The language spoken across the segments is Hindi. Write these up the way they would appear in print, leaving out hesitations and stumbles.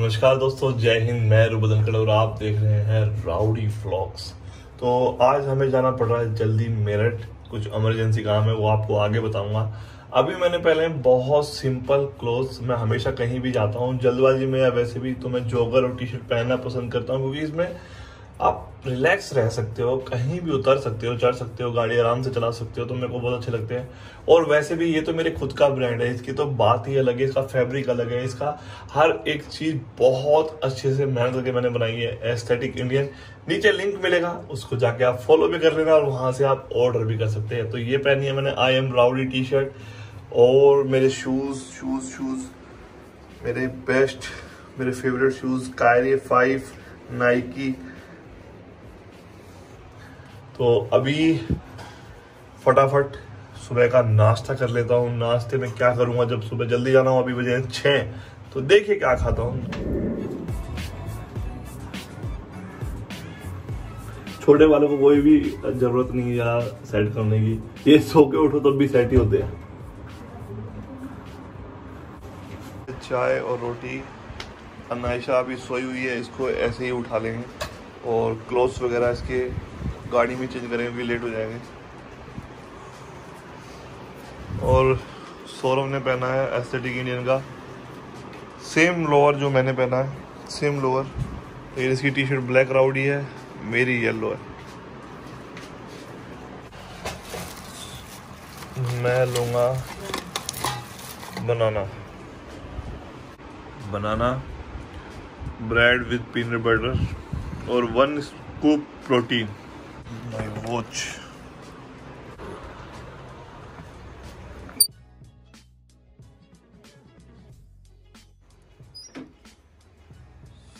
नमस्कार दोस्तों, जय हिंद। मैं रुबल धनकाड़ और आप देख रहे हैं राउडी फ्लॉक्स। तो आज हमें जाना पड़ रहा है जल्दी मेरठ, कुछ इमरजेंसी काम है, वो आपको आगे बताऊंगा। अभी मैंने पहले बहुत सिंपल क्लोथ्स, मैं हमेशा कहीं भी जाता हूं जल्दबाजी में या वैसे भी, तो मैं जॉगर और टी शर्ट पहनना पसंद करता हूँ, क्योंकि इसमें आप रिलैक्स रह सकते हो, कहीं भी उतर सकते हो, चढ़ सकते हो, गाड़ी आराम से चला सकते हो, तो मेरे को बहुत अच्छे लगते हैं। और वैसे भी ये तो मेरे खुद का ब्रांड है, इसकी तो बात ही अलग है, इसका फैब्रिक अलग है, इसका हर एक चीज़ बहुत अच्छे से मेहनत करके मैंने बनाई है। एस्थेटिक इंडियन, नीचे लिंक मिलेगा, उसको जाके आप फॉलो भी कर लेना और वहाँ से आप ऑर्डर भी कर सकते हैं। तो ये पहनी है मैंने I am rowdy T shirt, और मेरे शूज़ मेरे बेस्ट, मेरे favourite shoes Kyrie five, Nike. तो अभी फटाफट सुबह का नाश्ता कर लेता हूँ। नाश्ते में क्या करूँगा, जब सुबह जल्दी जाना हो, अभी बजे हैं 6, तो देखिए क्या खाता हूँ। छोटे वालों को कोई भी जरूरत नहीं है यार सेट करने की, ये सो के उठो तब भी सेट ही होते हैं। चाय और रोटी, अनायशा अभी सोई हुई है, इसको ऐसे ही उठा लेंगे, और क्लोथ्स वगैरह इसके गाड़ी में चेंज करेंगे क्योंकि लेट हो जाएंगे। और सौरभ ने पहना है एस्थेटिक इंडियन का सेम लोअर जो मैंने पहना है, सेम लोअर, लेकिन इसकी टी शर्ट ब्लैक राउडी है, मेरी येलो है। मैं लूँगा banana bread with peanut butter और 1 स्कूप प्रोटीन। माय वॉच,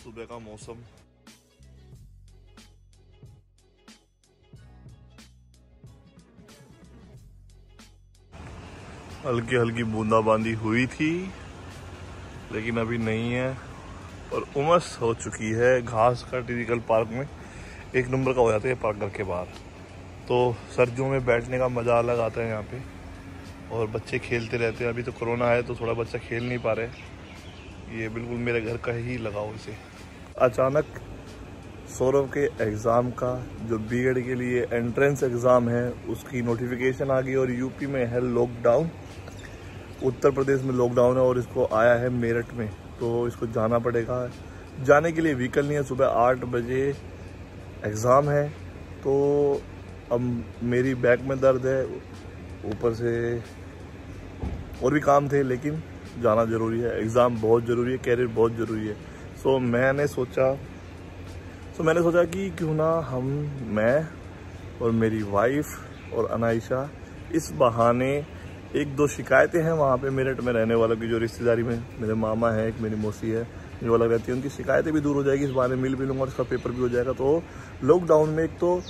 सुबह का मौसम, हल्की हल्की बूंदाबांदी हुई थी लेकिन अभी नहीं है, और उमस हो चुकी है। घास का टिपिकल पार्क में 1 नंबर का हो जाता है पार्क घर के बाहर, तो सर्दियों में बैठने का मज़ा अलग आता है यहाँ पे, और बच्चे खेलते रहते हैं। अभी तो कोरोना है तो थोड़ा बच्चा खेल नहीं पा रहे। ये बिल्कुल मेरे घर का ही लगाओ इसे। अचानक सौरभ के एग्ज़ाम का, जो बीएड के लिए एंट्रेंस एग्ज़ाम है, उसकी नोटिफिकेशन आ गई, और यूपी में है लॉकडाउन, उत्तर प्रदेश में लॉकडाउन है, और इसको आया है मेरठ में, तो इसको जाना पड़ेगा। जाने के लिए व्हीकल नहीं है, सुबह 8 बजे एग्ज़ाम है। तो अब मेरी बैक में दर्द है, ऊपर से और भी काम थे, लेकिन जाना ज़रूरी है, एग्ज़ाम बहुत ज़रूरी है, कैरियर बहुत ज़रूरी है। सो मैंने सोचा कि क्यों ना मैं और मेरी वाइफ और अनायशा, इस बहाने 1-2 शिकायतें हैं वहाँ पे मेरठ में रहने वालों की, जो रिश्तेदारी में मेरे मामा है, एक मेरी मौसी है जो अलग रहती है, उनकी शिकायतें भी दूर हो जाएगी। इस बारे में मिल भी लूँगा, उसका पेपर भी हो जाएगा। तो लॉकडाउन में एक तो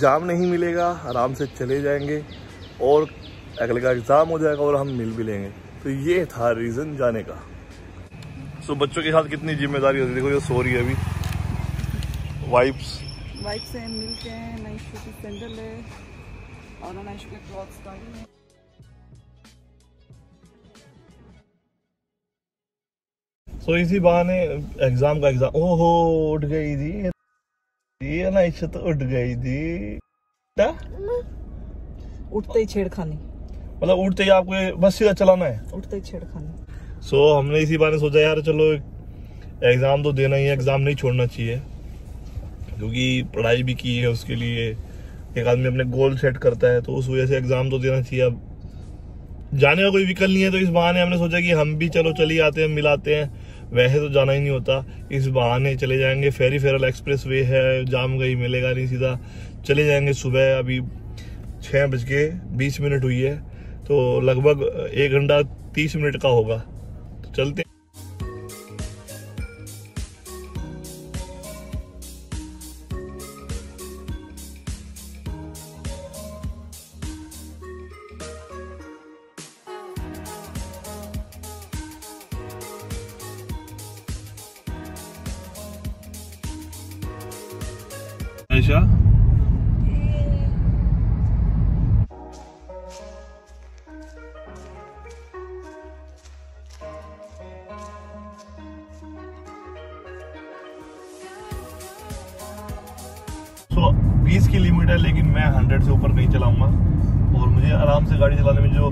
जाम नहीं मिलेगा, आराम से चले जाएंगे, और अगले का एग्ज़ाम हो जाएगा, और हम मिल भी लेंगे। तो ये था रीज़न जाने का। सो बच्चों के साथ कितनी जिम्मेदारी होती है। देखो ये सो रही है अभी। वाइप्स हैं, मिल्क है, नाइस सैंडल है, और नाइस के क्लॉथ्स का है। सो इसी बहाने एग्जाम। ओहो, उठ गई जी ये ना, इच्छा तो उठ गई जी। उठते ही छेड़खानी, मतलब उठते ही आपको बस सीधा चलाना है, उठते ही छेड़खानी। सो हमने इसी बहाने सोचा यार चलो एग्जाम तो देना ही है, एग्जाम नहीं छोड़ना चाहिए, क्योंकि पढ़ाई भी की है उसके लिए। एक आदमी अपने गोल सेट करता है तो उस वजह से एग्जाम तो देना चाहिए। अब जाने का कोई विकल्प नहीं है, तो इस बहाने हमने सोचा कि हम भी चलो चली आते हैं, मिलाते हैं। वैसे तो जाना ही नहीं होता, इस बहाने चले जाएंगे। फेरी फेरल एक्सप्रेस वे है, जाम कहीं मिलेगा नहीं, सीधा चले जाएंगे। सुबह अभी 6:20 हुई है, तो लगभग 1 घंटा 30 मिनट का होगा, तो चलते हैं। ऐशा, 120 किलोमीटर, लेकिन मैं 100 से ऊपर नहीं चलाऊंगा। और मुझे आराम से गाड़ी चलाने में जो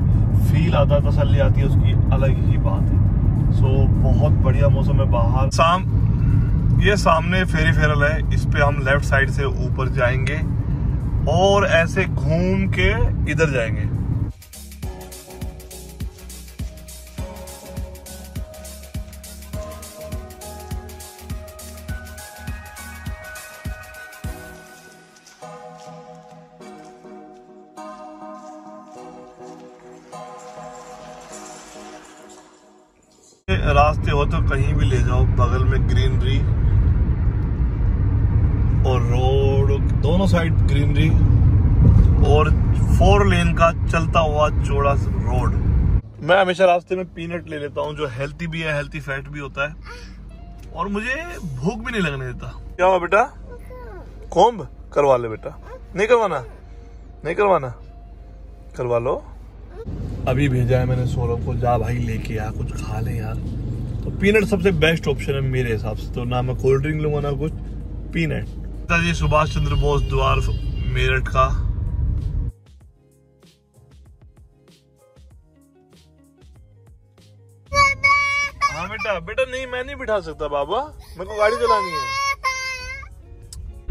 फील आता है, तसल्ली आती है, उसकी अलग ही बात है। सो बहुत बढ़िया मौसम है बाहर। ये सामने फेरी फेरल है, इस पे हम लेफ्ट साइड से ऊपर जाएंगे और ऐसे घूम के इधर जाएंगे। रास्ते हो तो कहीं भी ले जाओ, बगल में ग्रीनरी और रोड दोनों साइड ग्रीनरी और 4 लेन का चलता हुआ चौड़ा रोड। मैं हमेशा रास्ते में पीनट ले लेता हूँ, जो हेल्थी भी है, हेल्थी फैट भी होता है और मुझे भूख भी नहीं लगने देता। क्या हुआ बेटा, कोम्ब करवा ले बेटा। नहीं करवाना, नहीं करवाना, करवा लो। अभी भेजा है मैंने सौरभ को, जा भाई लेके यार कुछ खा ले यार। तो पीनट सबसे बेस्ट ऑप्शन है मेरे हिसाब से। तो ना मैं कोल्ड ड्रिंक लूंगा ना कुछ, पीनट। पिताजी सुभाष चंद्र बोस द्वार मेरठ का। हाँ बेटा, बेटा नहीं, मैं नहीं बिठा सकता बाबा, मेरे को गाड़ी चलानी है।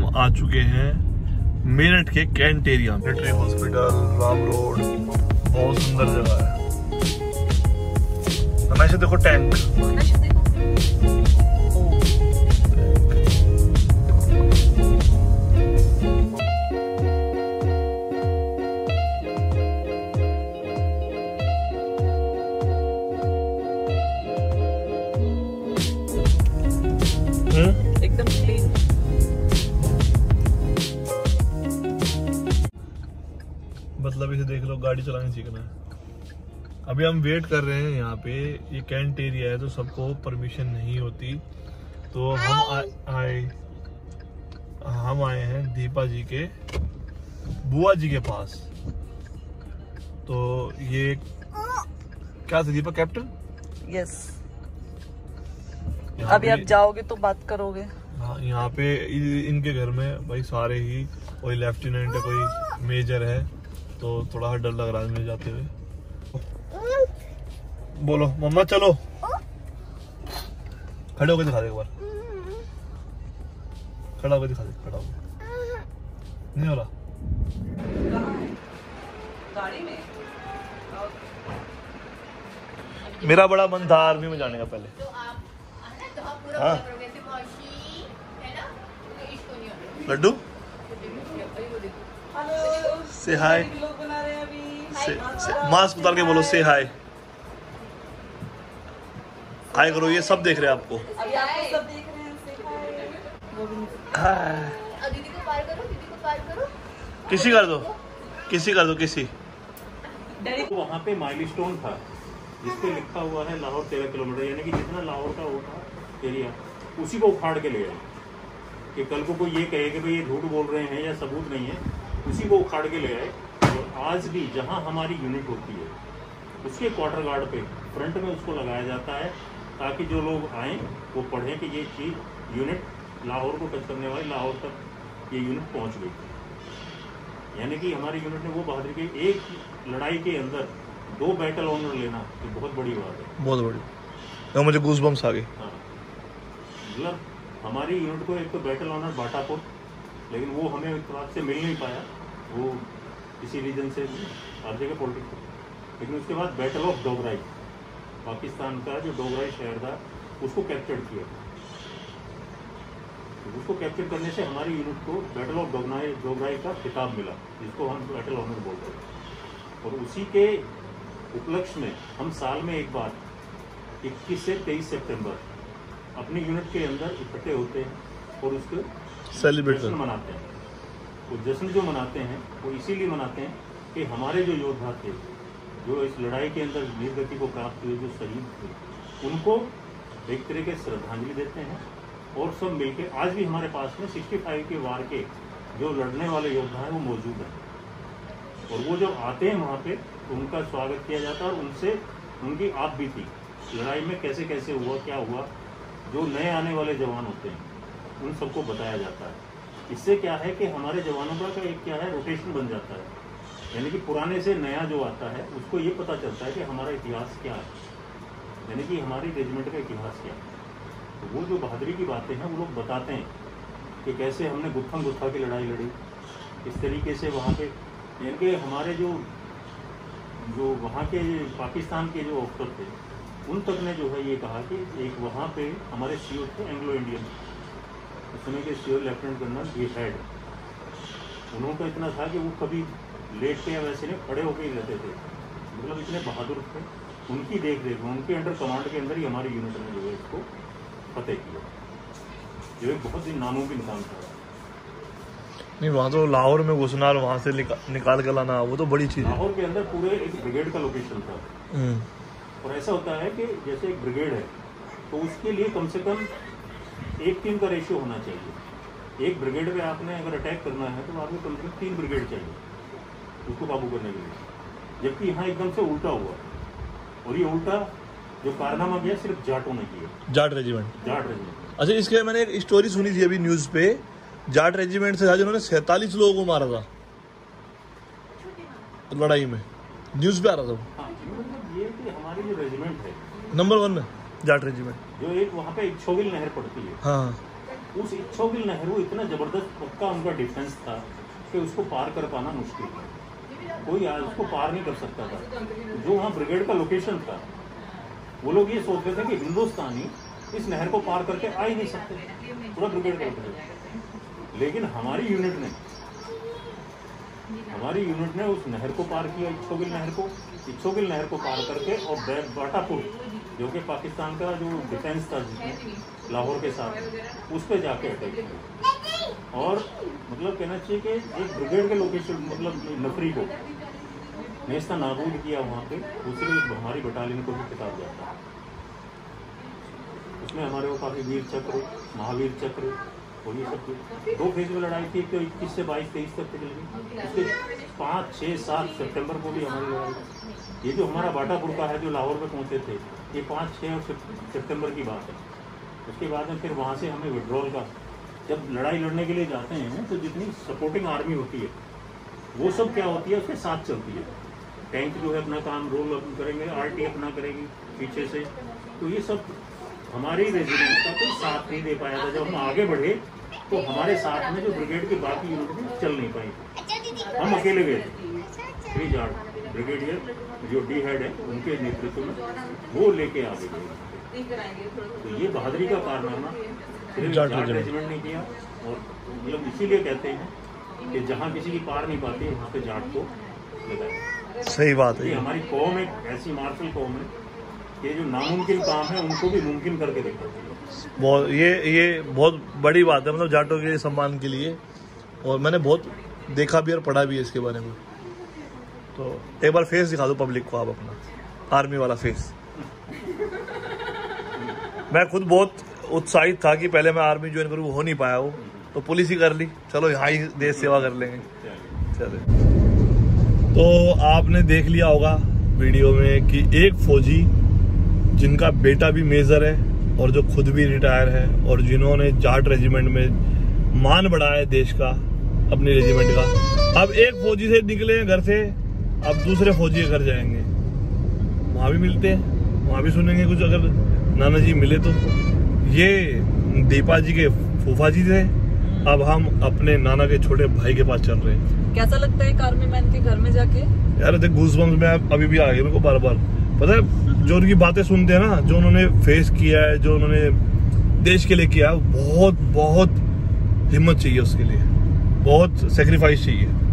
हम आ चुके हैं मेरठ के cantt area, military hospital, Ram road, बहुत सुंदर जगह है। हमेशा देखो टैंक, एकदम क्लीन। मतलब इसे देख लो, गाड़ी चलानी सीखना है। अभी हम वेट कर रहे हैं यहाँ पे, ये कैंट एरिया है तो सबको परमिशन नहीं होती। तो हम आए हैं दीपा जी के बुआ जी के पास। तो ये क्या था दीपा, कैप्टन? यस। अभी आप जाओगे तो बात करोगे। हाँ, यहाँ पे इनके घर में भाई सारे ही, कोई लेफ्टिनेंट है, कोई मेजर है, तो थोड़ा डर लग रहा है मुझे जाते हुए। बोलो मम्मा चलो, खड़े होकर दिखा दे एक बार, खड़ा होकर दिखा दे, खड़ा हो। नहीं हो रहा गाड़ी में। मेरा बड़ा मन था आर्मी में जाने का पहले। हाँ लड्डू से हाय, मास्क उतार के बोलो से हाय, हाय करो, ये सब देख रहे हैं आपको। किसी कर दो, किसी कर दो, किसी। वहाँ पे माइलस्टोन था जिसपे लिखा हुआ है लाहौर 13 किलोमीटर, यानी कि जितना लाहौर का वो था एरिया, उसी को उखाड़ के ले गए कि कल को कोई ये कहे कि भाई ये झूठ बोल रहे हैं या सबूत नहीं है, उसी को उखाड़ के ले आए। और आज भी जहां हमारी यूनिट होती है उसके क्वार्टर गार्ड पे फ्रंट में उसको लगाया जाता है, ताकि जो लोग आएँ वो पढ़ें कि ये चीज़ यूनिट लाहौर को टच करने वाली, लाहौर तक ये यूनिट पहुंच गई। यानी कि हमारी यूनिट ने वो बहादुरी के, एक लड़ाई के अंदर 2 बैटल ऑनर लेना, ये बहुत बड़ी बात है, बहुत बड़ी। तो मुझे गूज़बम्स आ गए। हाँ, मतलब हमारी यूनिट को एक तो बैटल ऑनर बाटापुर, लेकिन वो हमें एक तरह से मिल नहीं पाया, वो इसी रीजन से हर जगह पॉलिटिक्स। लेकिन उसके बाद बैटल ऑफ डोगराई, पाकिस्तान का जो डोगराई शहर था उसको कैप्चर किया। उसको कैप्चर करने से हमारी यूनिट को बैटल ऑफ डोगराई का खिताब मिला, जिसको हम बैटल ऑनर बोलते हैं। और उसी के उपलक्ष्य में हम साल में एक बार 21 से 23 सितंबर अपनी यूनिट के अंदर इकट्ठे होते हैं और उसको सेलिब्रेट मनाते हैं। वो जश्न जो मनाते हैं वो इसीलिए मनाते हैं कि हमारे जो योद्धा थे, जो इस लड़ाई के अंदर वीरगति को प्राप्त हुए, जो शहीद थे, उनको एक तरह के श्रद्धांजलि देते हैं। और सब मिलके आज भी हमारे पास में 65 के वार के जो लड़ने वाले योद्धा हैं वो मौजूद हैं, और वो जो आते हैं वहाँ पे उनका स्वागत किया जाता है। और उनसे उनकी आप भी थी लड़ाई में, कैसे कैसे हुआ, क्या हुआ, जो नए आने वाले जवान होते हैं उन सबको बताया जाता है। इससे क्या है कि हमारे जवानों का एक क्या है रोटेशन बन जाता है, यानी कि पुराने से नया जो आता है उसको ये पता चलता है कि हमारा इतिहास क्या है, यानी कि हमारी रेजिमेंट का इतिहास क्या है। तो वो जो बहादुरी की बातें हैं वो लोग बताते हैं कि कैसे हमने गुत्थम गुत्था की लड़ाई लड़ी, इस तरीके से वहाँ पे, यानी कि हमारे जो वहाँ के पाकिस्तान के जो अफसर थे उन तक ने जो है ये कहा कि एक वहाँ पे हमारे सीओ थे एंग्लो इंडियन, उस समय के सीओ लेफ्टिनेंट कर्नल ये हैड, उन्हों को इतना था कि वो कभी लेट के या वैसे नहीं खड़े होकर ही रहते थे, मतलब इतने बहादुर थे। उनकी देख रेख में, उनके अंडर कमांड के अंदर ही हमारी यूनिट ने जो है इसको फतेह किया, जो एक बहुत ही नामुमकिन काम था। नहीं, वहाँ तो लाहौर में घुसना और वहाँ से निकाल कर लाना वो तो बड़ी चीज़ है। लाहौर के अंदर पूरे एक ब्रिगेड का लोकेशन था, और ऐसा होता है कि जैसे एक ब्रिगेड है तो उसके लिए कम से कम 1-3 का रेशियो होना चाहिए। एक ब्रिगेड पे आपने अगर अटैक करना है तो आपको कम से कम 3 ब्रिगेड चाहिए उसको काबू करने के लिए, जबकि यहाँ एकदम से उल्टा हुआ, और ये उल्टा जो कारनामा किया सिर्फ जाटों ने किया, जाट रेजिमेंट। अच्छा, इसके मैंने एक स्टोरी सुनी थी अभी न्यूज़ पे, जाट रेजिमेंट से था जिन्होंने 47 लोगों को मारा था लड़ाई में, न्यूज़ पे आ रहा था। मतलब ये कि हमारी जो रेजिमेंट है नंबर 1 में जाट रेजिमेंट, जो एक वहाँ पे इच्छोगिल नहर पड़ती है, हाँ, उस इच्छोगिल नहर वो इतना जबरदस्त पक्का उनका डिफेंस था कि उसको पार कर पाना मुश्किल था, कोई उसको पार नहीं कर सकता था। जो वहाँ ब्रिगेड का लोकेशन था वो लोग ये सोचते थे कि हिंदुस्तानी इस नहर को पार करके आ ही नहीं सकते, पूरा ब्रिगेड का, लेकिन हमारी यूनिट ने उस नहर को पार किया, इच्छोगिल नहर को पार करके, और बाटापुर जो कि पाकिस्तान का जो डिफेंस था जिसमें लाहौर के साथ, उस पर जाके अटैक किया। और मतलब कहना चाहिए कि एक ब्रिगेड के लोकेशन, मतलब नफरी को नेस्ता नाबूद किया वहाँ पे, दूसरी हमारी बटालियन को भी खिताब जाता है। उसमें हमारे वो काफ़ी वीर चक्र, महावीर चक्र, और ये सब कुछ 2 फेज में लड़ाई थी, तो 21 से 22-23 तक चल गई। उसके 5-6-7 सितंबर को भी हमारी लड़ाई, ये जो हमारा बाटापुर का है जो लाहौर में पहुंचे थे, ये 5-6 सितंबर की बात है। उसके बाद में फिर वहाँ से हमें विड्रॉल का, जब लड़ाई लड़ने के लिए जाते हैं तो जितनी सपोर्टिंग आर्मी होती है वो सब क्या होती है उसके साथ चलती है, टैंक जो है अपना काम रोल अप करेंगे, आरटी अपना करेंगी पीछे से, तो ये सब हमारी रेजिमेंट का कोई साथ नहीं दे पाया था। जब हम आगे बढ़े तो हमारे साथ में जो ब्रिगेड की बाकी यूनिट चल नहीं पाई, हम अकेले गए थे, जाट ब्रिगेडियर जो डी हेड है उनके नेतृत्व में वो लेके आ गए। तो ये बहादुरी का कारनामा सिर्फ जाट रेजिमेंट ने किया, और मतलब इसीलिए कहते हैं कि जहाँ किसी की पार नहीं पाती वहाँ पे जाट को लगाया। सही बात है, हमारी कौम एक ऐसी मार्शल कौम है, ये जो नामुमकिन काम है उनको भी मुमकिन करके देखा। बहुत ये बहुत बड़ी बात है, मतलब जाटों के सम्मान के लिए, और मैंने बहुत देखा भी और पढ़ा भी है इसके बारे में। तो एक बार फेस दिखा दो पब्लिक को आप अपना, आर्मी वाला फेस। मैं खुद बहुत उत्साहित था कि पहले मैं आर्मी ज्वाइन करूँ, हो नहीं पाया, वो तो पुलिस ही कर ली, चलो यहाँ ही देश सेवा कर लेंगे। चले, तो आपने देख लिया होगा वीडियो में कि एक फौजी जिनका बेटा भी मेजर है और जो खुद भी रिटायर है और जिन्होंने जाट रेजिमेंट में मान बढ़ाया देश का, अपनी रेजिमेंट का। अब एक फौजी से निकले हैं घर से, अब दूसरे फौजी के घर जाएंगे, वहाँ भी मिलते हैं, वहाँ भी सुनेंगे कुछ, अगर नाना जी मिले तो। ये दीपा जी के फूफा जी थे, अब हम अपने नाना के छोटे भाई के पास चल रहे हैं। कैसा लगता है आर्मी मैन के घर में जाके? यार देख, गूज़बम्स में अभी भी आ गए मेरे को बार बार। पता है जो उनकी बातें सुनते हैं ना, जो उन्होंने फेस किया है, जो उन्होंने देश के लिए किया, बहुत बहुत हिम्मत चाहिए उसके लिए, बहुत सेक्रीफाइस चाहिए।